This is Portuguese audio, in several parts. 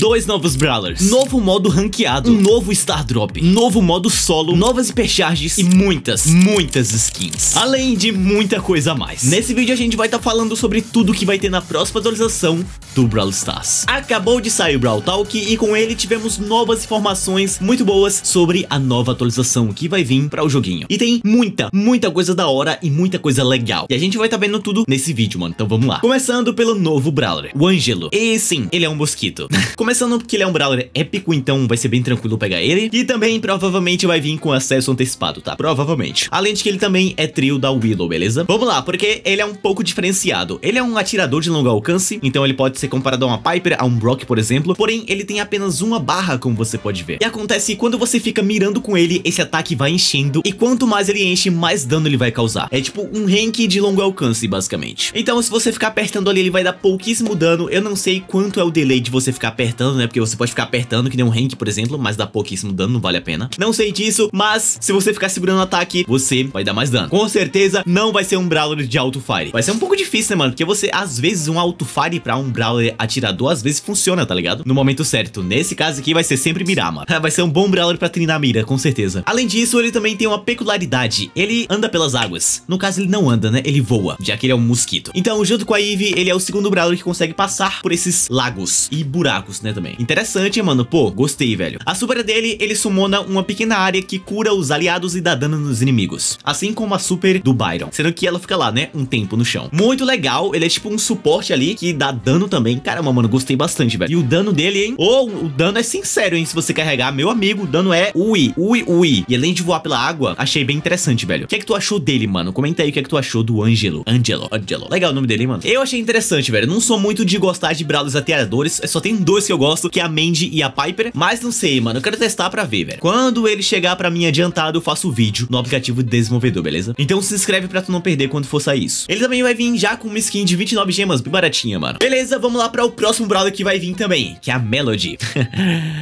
2 novos Brawlers, novo modo ranqueado, um novo Star Drop, novo modo solo, novas Hypercharges e muitas skins, além de muita coisa a mais. Nesse vídeo a gente vai estar falando sobre tudo que vai ter na próxima atualização do Brawl Stars. Acabou de sair o Brawl Talk e com ele tivemos novas informações muito boas sobre a nova atualização que vai vir para o joguinho. E tem muita coisa da hora e muita coisa legal. E a gente vai estar vendo tudo nesse vídeo, mano. Então vamos lá. Começando pelo novo Brawler, o Angelo. E sim, ele é um mosquito. Começando porque ele é um Brawler épico, então vai ser bem tranquilo pegar ele. E também provavelmente vai vir com acesso antecipado, tá? Provavelmente. Além de que ele também é trio da Willow, beleza? Vamos lá, porque ele é um pouco diferenciado. Ele é um atirador de longo alcance, então ele pode ser comparado a uma Piper, a um Brock, por exemplo. Porém, ele tem apenas uma barra, como você pode ver. E acontece que quando você fica mirando com ele, esse ataque vai enchendo. E quanto mais ele enche, mais dano ele vai causar. É tipo um rank de longo alcance, basicamente. Então, se você ficar apertando ali, ele vai dar pouquíssimo dano. Eu não sei quanto é o delay de você ficar apertando, né? Porque você pode ficar apertando que nem um rank, por exemplo, mas dá pouquíssimo dano, não vale a pena. Não sei disso, mas se você ficar segurando o ataque, você vai dar mais dano. Com certeza, não vai ser um Brawler de Auto Fire. Vai ser um pouco difícil, né, mano? Porque você, às vezes, um Auto Fire pra um Brawler atirador, às vezes funciona, tá ligado? No momento certo. Nesse caso aqui, vai ser sempre mirar, mano. Vai ser um bom Brawler pra treinar a mira, com certeza. Além disso, ele também tem uma peculiaridade. Ele anda pelas águas. No caso, ele não anda, né? Ele voa, já que ele é um mosquito. Então, junto com a Eve, ele é o segundo Brawler que consegue passar por esses lagos e buracos, né, também. Interessante, mano. Pô, gostei, velho. A super dele, ele sumona uma pequena área que cura os aliados e dá dano nos inimigos. Assim como a super do Byron. Sendo que ela fica lá, né, um tempo no chão. Muito legal. Ele é tipo um suporte ali que dá dano também. Caramba, mano, gostei bastante, velho. E o dano dele, hein? O dano é sincero, hein? Se você carregar, meu amigo, o dano é ui. E além de voar pela água, achei bem interessante, velho. O que é que tu achou dele, mano? Comenta aí o que é que tu achou do Angelo. Angelo. Legal o nome dele, hein, mano? Eu achei interessante, velho. Não sou muito de gostar de Brawlers atiradores. Só tem dois que eu gosto, que é a Mandy e a Piper. Mas não sei, mano. Eu quero testar pra ver, velho. Quando ele chegar pra mim adiantado, eu faço o vídeo no aplicativo de desenvolvedor, beleza? Então se inscreve pra tu não perder quando for sair isso. Ele também vai vir já com uma skin de 29 gemas, bem baratinha, mano. Beleza, vamos lá pra o próximo Brawler que vai vir também, que é a Melodie.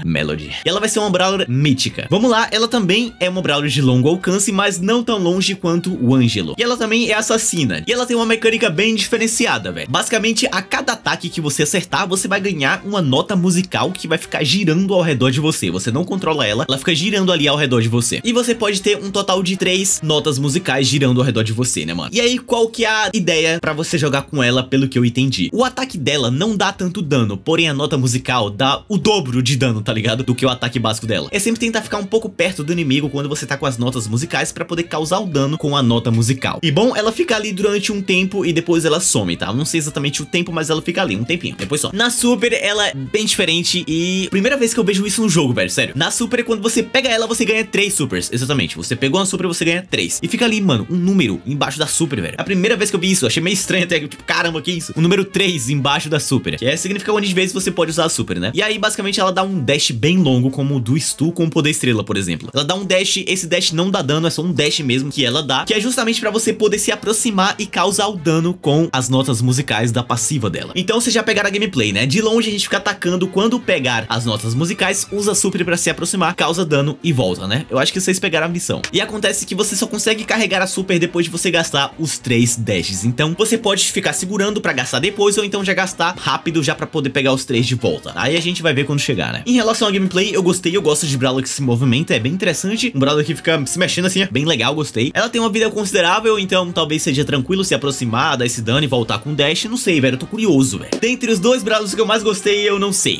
Melodie. E ela vai ser uma Brawler mítica. Vamos lá, ela também é uma Brawler de longo alcance, mas não tão longe quanto o Angelo. E ela também é assassina. E ela tem uma mecânica bem diferenciada, velho. Basicamente, a cada ataque que você acertar, você vai ganhar uma nota musical que vai ficar girando ao redor de você. Você não controla ela, ela fica girando ali ao redor de você. E você pode ter um total de 3 notas musicais girando ao redor de você, né, mano? E aí, qual que é a ideia pra você jogar com ela, pelo que eu entendi? O ataque dela não dá tanto dano, porém a nota musical dá o dobro de dano, tá ligado? Do que o ataque básico dela. É sempre tentar ficar um pouco perto do inimigo quando você tá com as notas musicais pra poder causar o dano com a nota musical. E bom, ela fica ali durante um tempo e depois ela some, tá? Eu não sei exatamente o tempo, mas ela fica ali um tempinho, depois só. Na super, ela é bem diferente e... primeira vez que eu vejo isso no jogo, velho, sério. Na super, quando você pega ela, você ganha 3 supers, exatamente. Você pegou uma super, você ganha 3. E fica ali, mano, um número embaixo da super, velho. A primeira vez que eu vi isso, eu achei meio estranho até, tipo, caramba, que isso? O número 3 embaixo da super, que é, significa onde de vez você pode usar a super, né? E aí, basicamente, ela dá um dash bem longo, como o do Stu com o poder estrela, por exemplo. Ela dá um dash, esse dash não dá dano, é só um dash mesmo que ela dá, que é justamente pra você poder se aproximar e causar o dano com as notas musicais da passiva dela. Então, você já pegaram a gameplay, né? De longe, a gente fica atacando, quando pegar as notas musicais, usa super pra se aproximar, causa dano e volta, né? Eu acho que vocês pegaram a missão. E acontece que você só consegue carregar a super depois de você gastar os 3 dashes. Então, você pode ficar segurando pra gastar depois, ou então já gastar rápido já pra poder pegar os 3 de volta. Aí a gente vai ver quando chegar, né? Em relação à gameplay, eu gostei, eu gosto de Brawler que se movimenta, é bem interessante. Um Brawler que fica se mexendo assim, é bem legal, gostei. Ela tem uma vida considerável, então talvez seja tranquilo se aproximar, dar esse dano e voltar com dash. Não sei, velho, eu tô curioso, velho. Dentre os 2 Brawlers que eu mais gostei, eu não sei.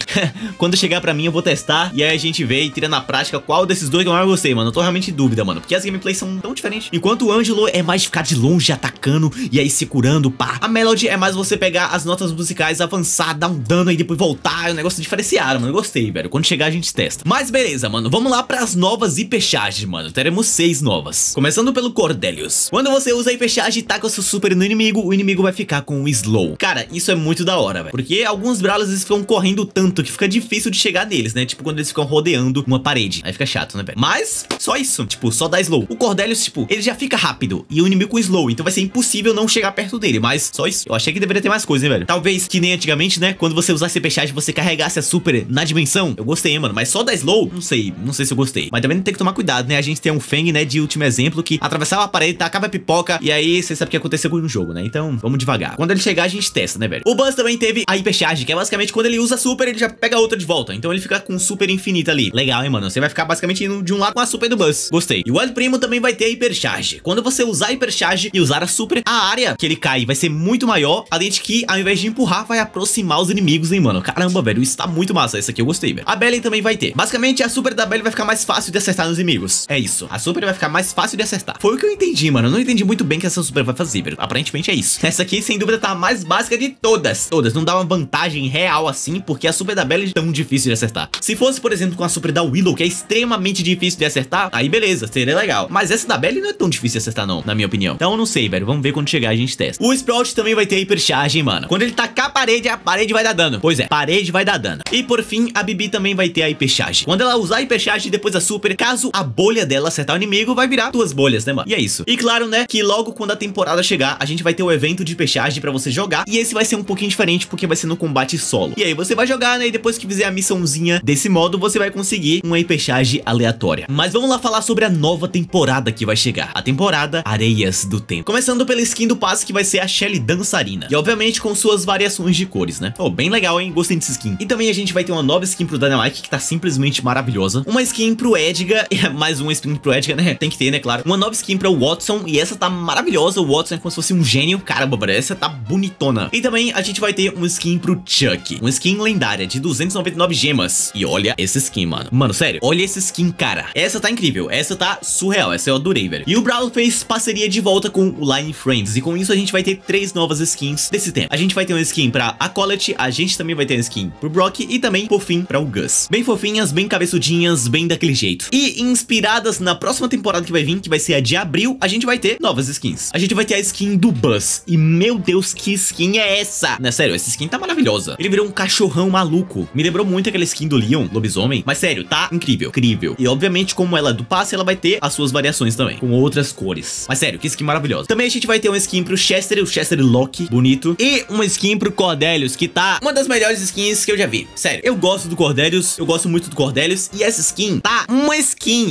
Quando chegar pra mim, eu vou testar, e aí a gente vê e tira na prática qual desses 2 que eu mais gostei, mano. Eu tô realmente em dúvida, mano, porque as gameplays são tão diferentes. Enquanto o Angelo é mais ficar de longe atacando e aí se curando, pá. A Melody é mais você pegar as notas musicais, avançar, dar um dano e depois voltar. É um negócio diferenciado, mano. Eu gostei, velho. Quando chegar, a gente testa. Mas beleza, mano. Vamos lá pras novas hipercharges, mano. Teremos 6 novas. Começando pelo Cordelius. Quando você usa a hipercharge e taca o seu super no inimigo, o inimigo vai ficar com o slow. Cara, isso é muito da hora, velho. Porque alguns Brawlers eles ficam correndo tanto que fica difícil de chegar neles, né? Tipo, quando eles ficam rodeando uma parede. Aí fica chato, né, velho? Mas, só isso. Tipo, só dá slow. O Cordelius, tipo, ele já fica rápido. E o inimigo com slow. Então vai ser impossível não chegar perto dele. Mas, só isso. Eu achei que deveria ter mais coisa, hein, velho? Talvez que nem antigamente, né? Quando você usasse a hipercharge, você carregasse a super na dimensão. Eu gostei, hein, mano. Mas só da slow? Não sei. Não sei se eu gostei. Mas também tem que tomar cuidado, né? A gente tem um Fang, né, de último exemplo, que atravessava a parede, tacava a pipoca. E aí, você sabe o que aconteceu com o jogo, né? Então, vamos devagar. Quando ele chegar, a gente testa, né, velho? O Buzz também teve a hipercharge, que é basicamente quando ele usa super, super, ele já pega outra de volta. Então ele fica com super infinita ali. Legal, hein, mano? Você vai ficar basicamente indo de um lado com a super do Buzz. Gostei. E o El Primo também vai ter a hipercharge. Quando você usar a hipercharge e usar a super, a área que ele cai vai ser muito maior. Além de que, ao invés de empurrar, vai aproximar os inimigos, hein, mano? Caramba, velho, isso tá muito massa. Essa aqui eu gostei, velho. A Belly também vai ter. Basicamente, a super da Belly vai ficar mais fácil de acertar nos inimigos. É isso. A super vai ficar mais fácil de acertar. Foi o que eu entendi, mano. Eu não entendi muito bem o que essa super vai fazer, velho. Aparentemente é isso. Essa aqui, sem dúvida, tá a mais básica de todas. Todas. Não dá uma vantagem real assim, porque a super da Belly é tão difícil de acertar. Se fosse, por exemplo, com a super da Willow, que é extremamente difícil de acertar, aí beleza, seria legal. Mas essa da Belly não é tão difícil de acertar, não, na minha opinião. Então eu não sei, velho. Vamos ver quando chegar, a gente testa. O Sprout também vai ter a hipercharge, hein, mano. Quando ele tacar a parede vai dar dano. Pois é, parede vai dar dano. E por fim, a Bibi também vai ter a hipercharge. Quando ela usar a hipercharge e depois a super, caso a bolha dela acertar o inimigo, vai virar duas bolhas, né, mano? E é isso. E claro, né, que logo quando a temporada chegar, a gente vai ter o evento de hipercharge pra você jogar. E esse vai ser um pouquinho diferente, porque vai ser no combate solo. E aí você vai jogar, né, e depois que fizer a missãozinha desse modo, você vai conseguir uma hipercharge aleatória. Mas vamos lá falar sobre a nova temporada que vai chegar. A temporada Areias do Tempo. Começando pela skin do passe, que vai ser a Shelly dançarina. E obviamente com suas variações de cores, né? Oh, bem legal, hein? Gostei dessa skin. E também a gente vai ter uma nova skin pro Danielike, que tá simplesmente maravilhosa. Uma skin pro Edgar, mais uma skin pro Edgar, né? Tem que ter, né? Claro. Uma nova skin pro Watson, e essa tá maravilhosa. O Watson é como se fosse um gênio. Caramba, essa tá bonitona. E também a gente vai ter uma skin pro Chuck. Uma skin lendária de 299 gemas. E olha essa skin, mano. Mano, sério. Olha essa skin, cara. Essa tá incrível. Essa tá surreal. Essa eu adorei, velho. E o Brawl fez parceria de volta com o Line Friends. E com isso a gente vai ter 3 novas skins desse tempo. A gente vai ter uma skin pra a Colette, a gente também vai ter uma skin pro Brock e também, por fim, pra o Gus. Bem fofinhas, bem cabeçudinhas, bem daquele jeito. E inspiradas na próxima temporada que vai vir, que vai ser a de abril, a gente vai ter novas skins. A gente vai ter a skin do Buzz. E meu Deus, que skin é essa? Né, sério, essa skin tá maravilhosa. Ele virou um cachorrão maluco. Me lembrou muito aquela skin do Leon, lobisomem. Mas sério, tá incrível, incrível. E obviamente, como ela é do passe, ela vai ter as suas variações também, com outras cores. Mas sério, que skin maravilhosa. Também a gente vai ter uma skin pro Chester, o Chester Loki, bonito. E uma skin pro Cordelius, que tá uma das melhores skins que eu já vi. Sério, eu gosto do Cordelius, eu gosto muito do Cordelius, e essa skin tá uma skin.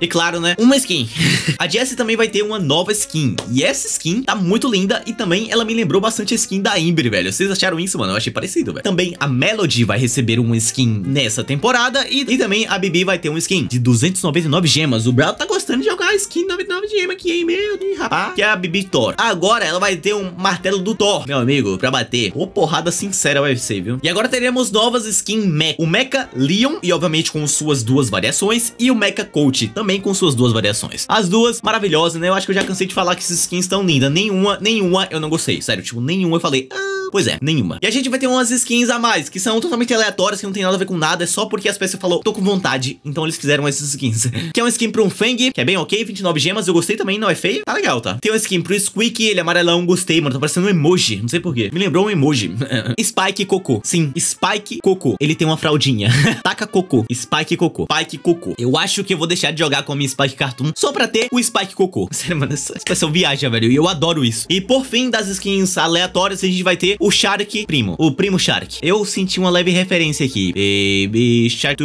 E claro, né, uma skin. A Jessie também vai ter uma nova skin, e essa skin tá muito linda, e também ela me lembrou bastante a skin da Amber, velho. Vocês acharam isso, mano? Eu achei parecido, velho. Também a Melodie vai receber uma skin nessa temporada, e também a Bibi vai ter uma skin de 299 gemas. O Brawl tá gostando de jogar a skin 99 gemas aqui, hein, meu Deus, rapaz. Que é a Bibi Thor. Agora ela vai ter um martelo do Thor, meu amigo, pra bater. Uma porrada sincera vai ser, viu? E agora teremos novas skins Mecha. O Mecha Leon, e obviamente com suas duas variações, e o Mecha Coach, também com suas duas variações. As duas maravilhosas, né? Eu acho que eu já cansei de falar que essas skins estão lindas. Nenhuma eu não gostei, sério, tipo, nenhuma eu falei... Pois é, nenhuma. E a gente vai ter umas skins a mais, que são totalmente aleatórias, que não tem nada a ver com nada, é só porque as pessoas falaram, tô com vontade, então eles fizeram essas skins. Que é uma skin pro um Fang, que é bem ok, 29 gemas, eu gostei também, não é feio? Tá legal, tá? Tem uma skin pro Squeak, ele é amarelão, gostei, mano, tá parecendo um emoji, não sei porquê. Me lembrou um emoji. Spike Cocô, sim, Spike Cocô. Ele tem uma fraldinha. Taca Cocô, Spike Cocô, Spike Cocô. Eu acho que eu vou deixar de jogar com a minha Spike Cartoon só pra ter o Spike Cocô. Sério, mano, essa expressão viaja, velho, e eu adoro isso. E por fim, das skins aleatórias, a gente vai ter o Shark Primo, o Primo Shark. Eu senti uma leve referência aqui. Baby Shark.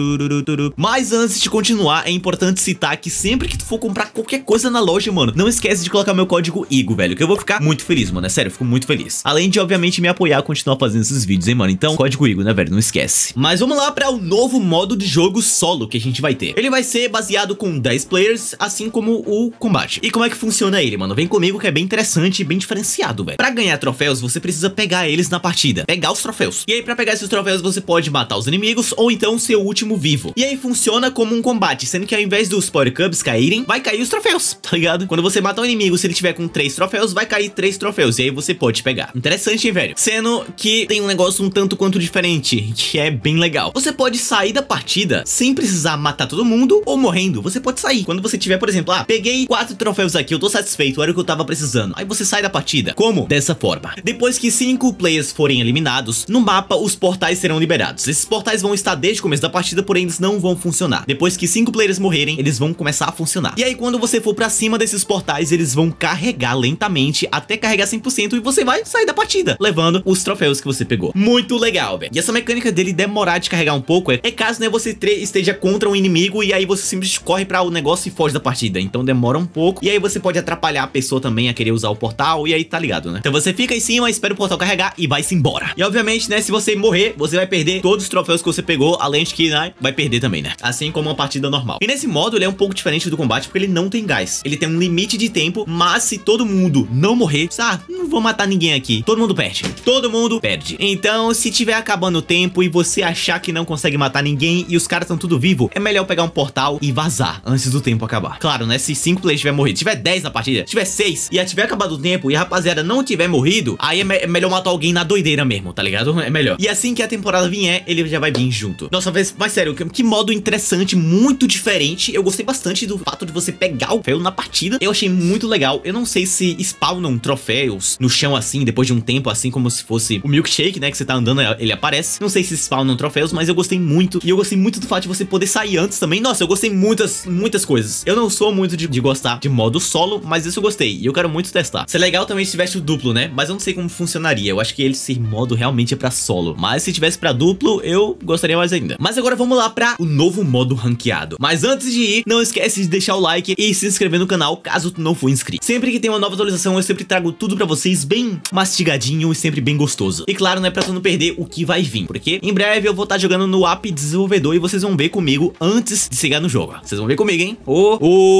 Mas antes de continuar, é importante citar que sempre que tu for comprar qualquer coisa na loja, mano, não esquece de colocar meu código IGU, velho, que eu vou ficar muito feliz, mano. É sério, eu fico muito feliz. Além de, obviamente, me apoiar a continuar fazendo esses vídeos, hein, mano. Então, código IGU, né, velho? Não esquece. Mas vamos lá para o novo modo de jogo solo que a gente vai ter. Ele vai ser baseado com 10 players, assim como o combate. E como é que funciona ele, mano? Vem comigo que é bem interessante e bem diferenciado, velho. Pra ganhar troféus, você precisa pegar eles na partida, pegar os troféus. E aí pra pegar esses troféus você pode matar os inimigos ou então ser o último vivo. E aí funciona como um combate, sendo que ao invés dos Power Cubs caírem, vai cair os troféus, tá ligado? Quando você matar um inimigo, se ele tiver com 3 troféus, vai cair 3 troféus e aí você pode pegar. Interessante, hein, velho? Sendo que tem um negócio um tanto quanto diferente, que é bem legal. Você pode sair da partida sem precisar matar todo mundo ou morrendo. Você pode sair. Quando você tiver, por exemplo, ah, peguei 4 troféus aqui, eu tô satisfeito, era o que eu tava precisando. Aí você sai da partida. Como? Dessa forma. Depois que 5 players forem eliminados, no mapa os portais serão liberados. Esses portais vão estar desde o começo da partida, porém eles não vão funcionar. Depois que 5 players morrerem, eles vão começar a funcionar. E aí quando você for pra cima desses portais, eles vão carregar lentamente até carregar 100% e você vai sair da partida, levando os troféus que você pegou. Muito legal, velho. E essa mecânica dele demorar de carregar um pouco é caso, né, você esteja contra um inimigo e aí você simplesmente corre pra o negócio e foge da partida. Então demora um pouco e aí você pode atrapalhar a pessoa também a querer usar o portal e aí tá ligado, né? Então você fica em cima, espera o portal carregar e vai-se embora. embora. E obviamente, né, se você morrer, você vai perder todos os troféus que você pegou, além de que, né, vai perder também, né? Assim como uma partida normal. E nesse modo, ele é um pouco diferente do combate, porque ele não tem gás. Ele tem um limite de tempo, mas se todo mundo não morrer, ah, não vou matar ninguém aqui, todo mundo perde. Todo mundo perde. Então, se tiver acabando o tempo e você achar que não consegue matar ninguém e os caras estão tudo vivo, é melhor pegar um portal e vazar antes do tempo acabar. Claro, né, se 5 players tiver morrido, tiver 10 na partida, tiver 6 e já tiver acabado o tempo e a rapaziada não tiver morrido, aí é melhor matar alguém na doideira mesmo, tá ligado? É melhor. E assim que a temporada vier, ele já vai vir junto. Nossa, mas sério, que modo interessante, muito diferente. Eu gostei bastante do fato de você pegar o troféu na partida. Eu achei muito legal. Eu não sei se spawnam troféus no chão assim, depois de um tempo, assim como se fosse o milkshake, né, que você tá andando, ele aparece. Não sei se spawnam troféus, mas eu gostei muito. E eu gostei muito do fato de você poder sair antes também. Nossa, eu gostei muitas coisas. Eu não sou muito de gostar de modo solo, mas isso eu gostei. E eu quero muito testar. Seria legal também se tivesse o duplo, né? Mas eu não sei como funcionaria. Eu acho que esse modo realmente é pra solo. Mas se tivesse pra duplo, eu gostaria mais ainda. Mas agora vamos lá pra o novo modo ranqueado. Mas antes de ir, não esquece de deixar o like e se inscrever no canal caso tu não for inscrito. Sempre que tem uma nova atualização, eu sempre trago tudo pra vocês bem mastigadinho e sempre bem gostoso. E claro, né, pra tu não perder o que vai vir, porque em breve eu vou estar jogando no app desenvolvedor e vocês vão ver comigo antes de chegar no jogo. Vocês vão ver comigo, hein?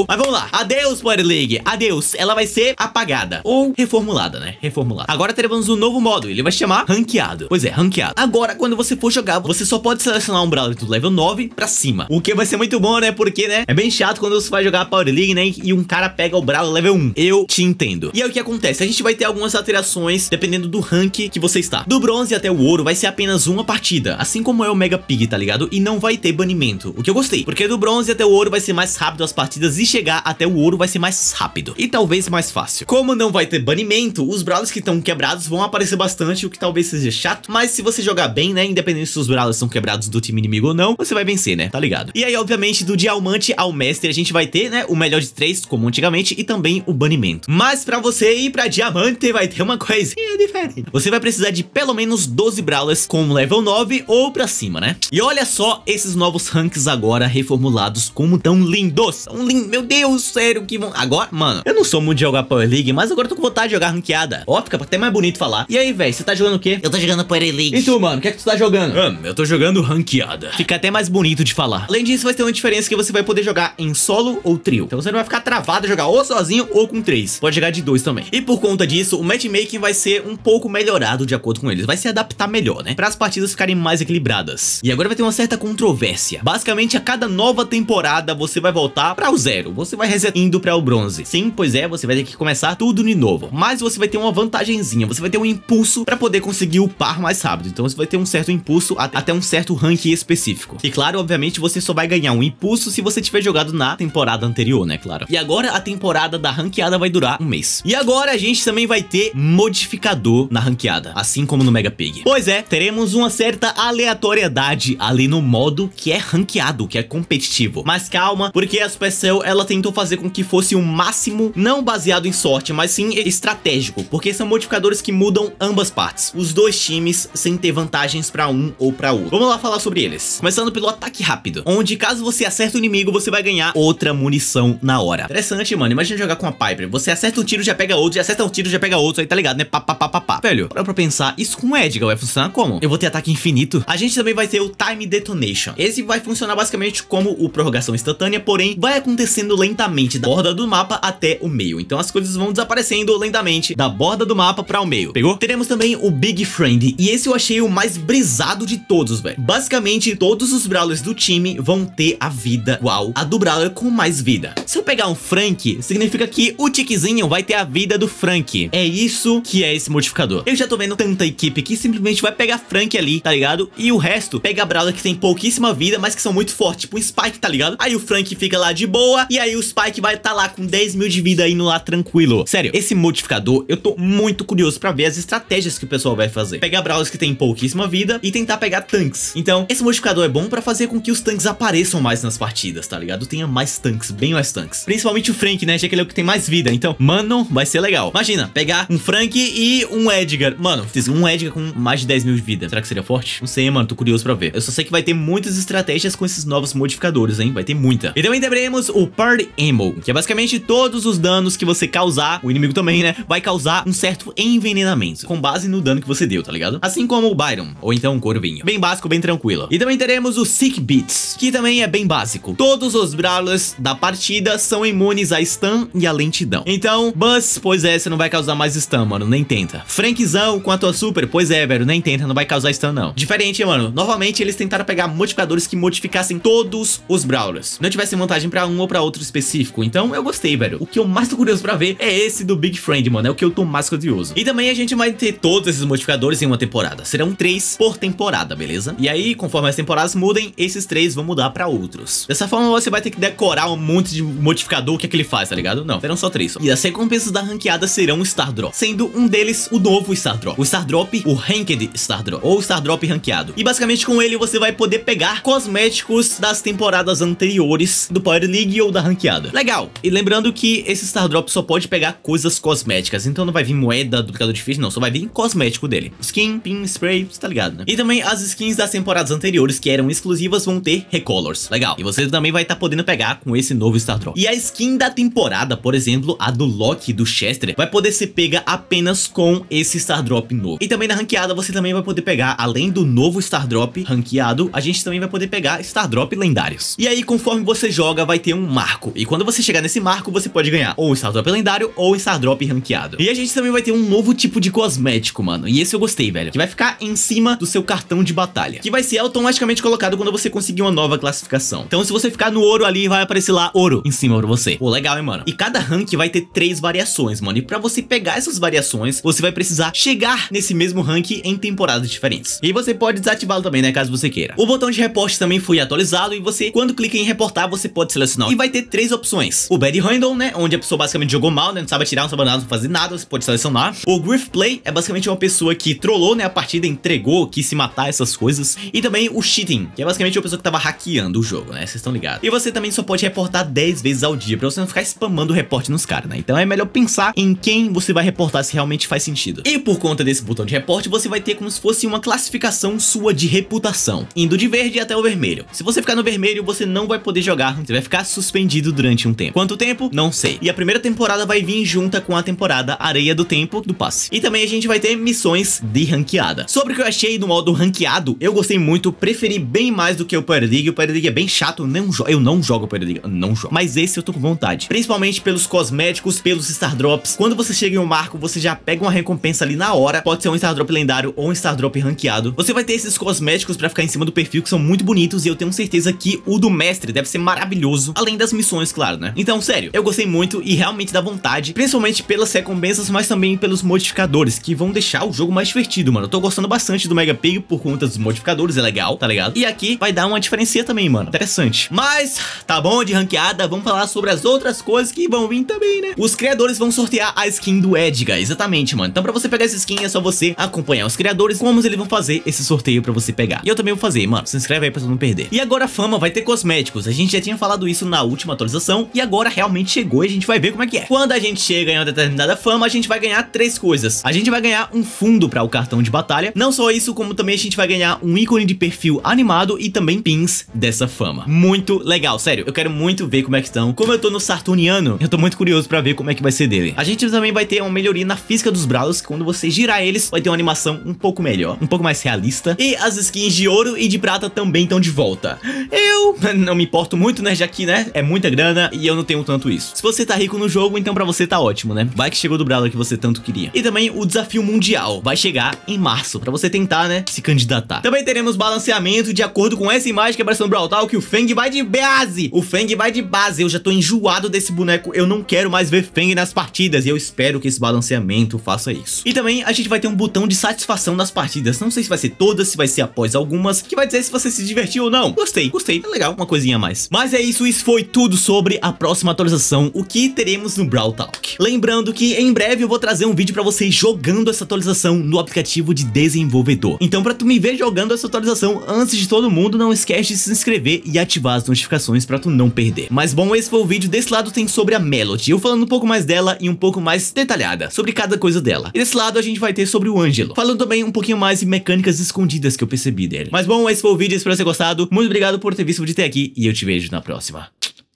Mas vamos lá. Adeus, Power League. Adeus. Ela vai ser apagada ou reformulada, né? Reformulada. Agora teremos um novo modo. Ele vai se chamar ranqueado. Pois é, ranqueado. Agora, quando você for jogar, você só pode selecionar um Brawler do level 9 pra cima. O que vai ser muito bom, né? Porque, né, é bem chato quando você vai jogar a Power League, né, e um cara pega o Brawler level 1. Eu te entendo. E aí o que acontece? A gente vai ter algumas alterações dependendo do rank que você está. Do bronze até o ouro vai ser apenas uma partida, assim como é o Mega Pig, tá ligado? E não vai ter banimento, o que eu gostei, porque do bronze até o ouro vai ser mais rápido as partidas e chegar até o ouro vai ser mais rápido e talvez mais fácil. Como não vai ter banimento, os Brawlers que estão quebrados vão aparecer bastante, o que talvez seja chato, mas se você jogar bem, né, independente se os Brawlers são quebrados do time inimigo ou não, você vai vencer, né, tá ligado? E aí, obviamente, do diamante ao mestre, a gente vai ter, né, o melhor de 3, como antigamente, e também o banimento. Mas pra você ir pra diamante, vai ter uma coisinha diferente. Você vai precisar de pelo menos 12 Brawlers com level 9 ou pra cima, né? E olha só esses novos ranks agora reformulados, como tão lindos. Meu Deus, sério, que vão... Agora, mano, eu não sou muito de jogar Power League, mas agora eu tô com vontade de jogar ranqueada. Ó, fica até mais bonito falar. E aí, velho, você tá jogando o quê? Eu tô jogando Power League. E tu, mano, o que é que tu tá jogando? Eu tô jogando ranqueada. Fica até mais bonito de falar. Além disso, vai ter uma diferença que você vai poder jogar em solo ou trio. Então você não vai ficar travado a jogar ou sozinho ou com 3. Pode jogar de 2 também. E por conta disso, o matchmaking vai ser um pouco melhorado de acordo com eles. Vai se adaptar melhor, né? Para as partidas ficarem mais equilibradas. E agora vai ter uma certa controvérsia. Basicamente, a cada nova temporada, você vai voltar para o zero. Você vai resetando para o bronze. Sim, pois é, você vai ter que começar tudo de novo. Mas você vai ter uma vantagenzinha. Você vai ter um impulso para poder conseguir upar mais rápido. Então você vai ter um certo impulso até um certo rank específico. E claro, obviamente, você só vai ganhar um impulso se você tiver jogado na temporada anterior, né? Claro. E agora a temporada da ranqueada vai durar um mês. E agora a gente também vai ter modificador na ranqueada, assim como no Mega Pig. Pois é, teremos uma certa aleatoriedade ali no modo que é ranqueado, que é competitivo. Mas calma, porque a Supercell, ela tentou fazer com que fosse o máximo, não baseado em sorte, mas sim estratégico, porque são modificadores que mudam ambas partes, os dois times, sem ter vantagens pra um ou pra outro. Vamos lá falar sobre eles. Começando pelo ataque rápido, onde caso você acerta o inimigo, você vai ganhar outra munição na hora. Interessante, mano. Imagina jogar com a Piper. Você acerta um tiro, já pega outro, já acerta um tiro, já pega outro. Aí tá ligado, né? Pá, pá, pá, pá, pá. Velho, para pra pensar, isso com o Edgar vai funcionar como? Eu vou ter ataque infinito. A gente também vai ter o Time Detonation. Esse vai funcionar basicamente como o prorrogação instantânea, porém vai acontecendo lentamente da borda do mapa até o meio. Então as coisas vão desaparecendo lentamente da borda do mapa para o meio. Pegou? Teremos também o Big Friend. E esse eu achei o mais brisado de todos, velho. Basicamente, todos os Brawlers do time vão ter a vida igual a do Brawler com mais vida. Se eu pegar um Frank, significa que o tiquezinho vai ter a vida do Frank. É isso que é esse modificador. Eu já tô vendo tanta equipe que simplesmente vai pegar Frank ali, tá ligado? E o resto pega Brawler que tem pouquíssima vida, mas que são muito fortes, tipo o Spike, tá ligado? Aí o Frank fica lá de boa, e aí o Spike vai tá lá com 10 mil de vida indo lá tranquilo. Sério, esse modificador, eu tô muito curioso pra ver as estratégias que o pessoal vai fazer. Pegar Brawlers que tem pouquíssima vida e tentar pegar tanques. Então, esse modificador é bom pra fazer com que os tanques apareçam mais nas partidas, tá ligado? Tenha mais tanques, bem mais tanques. Principalmente o Frank, né? Já que ele é o que tem mais vida. Então, mano, vai ser legal. Imagina, pegar um Frank e um Edgar. Mano, fiz um Edgar com mais de 10 mil de vida. Será que seria forte? Não sei, mano. Tô curioso pra ver. Eu só sei que vai ter muitas estratégias com esses novos modificadores, hein? Vai ter muita. E também teremos o Party Ammo, que é basicamente todos os danos que você causar, o inimigo também, né? Vai causar um certo envenenamento, com base no dano dano que você deu, tá ligado? Assim como o Byron, ou então um corvinho. Bem básico, bem tranquilo. E também teremos o Sick Beats, que também é bem básico. Todos os Brawlers da partida são imunes à stun e à lentidão. Então, Buzz, pois é, você não vai causar mais stun, mano, nem tenta. Frankzão com a tua super, pois é, velho, nem tenta, não vai causar stun, não. Diferente, mano, novamente eles tentaram pegar modificadores que modificassem todos os Brawlers. Não tivessem vantagem pra um ou pra outro específico, então eu gostei, velho. O que eu mais tô curioso pra ver é esse do Big Friend, mano, é o que eu tô mais curioso. E também a gente vai ter todos esses modificadores em uma temporada. Serão 3 por temporada, beleza? E aí, conforme as temporadas mudem, esses 3 vão mudar pra outros. Dessa forma, você vai ter que decorar um monte de modificador, o que é que ele faz, tá ligado? Não, serão só 3. E as recompensas da ranqueada serão Star Drop, sendo um deles o novo Star Drop. O Star Drop, o Ranked Star Drop, ou Star Drop ranqueado. E basicamente com ele você vai poder pegar cosméticos das temporadas anteriores do Power League ou da ranqueada. Legal! E lembrando que esse Star Drop só pode pegar coisas cosméticas, então não vai vir moeda, duplicador de ficha, não, só vai vir cosmético dele. Skin, pin, spray, você tá ligado, né? E também as skins das temporadas anteriores que eram exclusivas vão ter recolors. Legal. E você também vai estar podendo pegar com esse novo Star Drop. E a skin da temporada, por exemplo, a do Loki do Chester, vai poder ser pega apenas com esse Star Drop novo. E também na ranqueada você também vai poder pegar, além do novo Star Drop ranqueado, a gente também vai poder pegar Star Drop lendários. E aí, conforme você joga, vai ter um marco. E quando você chegar nesse marco, você pode ganhar ou Star Drop lendário ou Star Drop ranqueado. E a gente também vai ter um novo tipo de cosmético, mano. E esse eu gostei, velho. Que vai ficar em cima do seu cartão de batalha, que vai ser automaticamente colocado quando você conseguir uma nova classificação. Então, se você ficar no ouro ali, vai aparecer lá ouro em cima pra você. Pô, legal, hein, mano? E cada rank vai ter 3 variações, mano. E pra você pegar essas variações, você vai precisar chegar nesse mesmo rank em temporadas diferentes. E você pode desativá-lo também, né? Caso você queira. O botão de reporte também foi atualizado e você, quando clica em reportar, você pode selecionar. E vai ter 3 opções. O Bad Random, né? Onde a pessoa basicamente jogou mal, né? Não sabe atirar, não sabe nada, não fazer nada. Você pode selecionar. O Griff Play é basicamente uma pessoa que trollou, né? A partida, entregou, quis se matar, essas coisas. E também o cheating, que é basicamente uma pessoa que tava hackeando o jogo, né? Vocês estão ligados. E você também só pode reportar 10 vezes ao dia, pra você não ficar spamando o reporte nos caras, né? Então é melhor pensar em quem você vai reportar, se realmente faz sentido. E por conta desse botão de reporte, você vai ter como se fosse uma classificação sua de reputação, indo de verde até o vermelho. Se você ficar no vermelho, você não vai poder jogar, você vai ficar suspendido durante um tempo. Quanto tempo? Não sei. E a primeira temporada vai vir junta com a temporada Areia do Tempo do Passe. E também a gente vai ter missões de ranqueada. Sobre o que eu achei no modo ranqueado, eu gostei muito, preferi bem mais do que o Power League. O Power League é bem chato, eu não jogo o Power League, eu não jogo. Mas esse eu tô com vontade, principalmente pelos cosméticos, pelos Star Drops. Quando você chega em um marco, você já pega uma recompensa ali na hora, pode ser um Star Drop lendário ou um Star Drop ranqueado. Você vai ter esses cosméticos pra ficar em cima do perfil, que são muito bonitos, e eu tenho certeza que o do mestre deve ser maravilhoso, além das missões, claro, né? Então, sério, eu gostei muito e realmente dá vontade, principalmente pelas recompensas, mas também pelos modificadores, que vão deixar o jogo mais divertido, mano. Eu tô gostando bastante do Mega Pig por conta dos modificadores, é legal, tá ligado? E aqui vai dar uma diferença também, mano, interessante. Mas, tá bom de ranqueada, vamos falar sobre as outras coisas que vão vir também, né? Os criadores vão sortear a skin do Edgar, exatamente, mano. Então pra você pegar essa skin é só você acompanhar os criadores, como eles vão fazer esse sorteio pra você pegar. E eu também vou fazer, mano, se inscreve aí pra você não perder. E agora a fama vai ter cosméticos, a gente já tinha falado isso na última atualização, e agora realmente chegou e a gente vai ver como é que é. Quando a gente chega em uma determinada fama, a gente vai ganhar 3 coisas. A gente vai ganhar um fundo pra o cartão de batalha, não só isso, como também a gente vai ganhar um ícone de perfil animado e também pins dessa fama. Muito legal, sério, eu quero muito ver como é que estão. Como eu tô no Sartuniano, eu tô muito curioso pra ver como é que vai ser dele. A gente também vai ter uma melhoria na física dos Brawlers, que quando você girar eles, vai ter uma animação um pouco melhor, um pouco mais realista. E as skins de ouro e de prata também estão de volta. Eu não me importo muito, né, já que, né, é muita grana e eu não tenho tanto isso. Se você tá rico no jogo, então pra você tá ótimo, né? Vai que chegou do Brawler que você tanto queria. E também o desafio mundial vai chegar em março, pra você tentar, né, se candidatar. Também teremos balanceamento de acordo com essa imagem que apareceu no Brawl Talk, que o Fang vai de base. O Fang vai de base, eu já tô enjoado desse boneco, eu não quero mais ver Fang nas partidas, e eu espero que esse balanceamento faça isso. E também a gente vai ter um botão de satisfação nas partidas, não sei se vai ser todas, se vai ser após algumas, que vai dizer se você se divertiu ou não. Gostei, gostei, é legal, uma coisinha a mais. Mas é isso, isso foi tudo sobre a próxima atualização, o que teremos no Brawl Talk. Lembrando que em breve eu vou trazer um vídeo pra vocês jogando essa atualização no aplicativo de desenvolvedor. Então pra tu me ver jogando essa atualização antes de todo mundo, não esquece de se inscrever e ativar as notificações pra tu não perder. Mas bom, esse foi o vídeo. Desse lado tem sobre a Melodie, eu falando um pouco mais dela e um pouco mais detalhada sobre cada coisa dela. E desse lado a gente vai ter sobre o Angelo, falando também um pouquinho mais de mecânicas escondidas que eu percebi dele. Mas bom, esse foi o vídeo, espero que você tenha gostado. Muito obrigado por ter visto o vídeo até aqui e eu te vejo na próxima.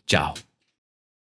Tchau.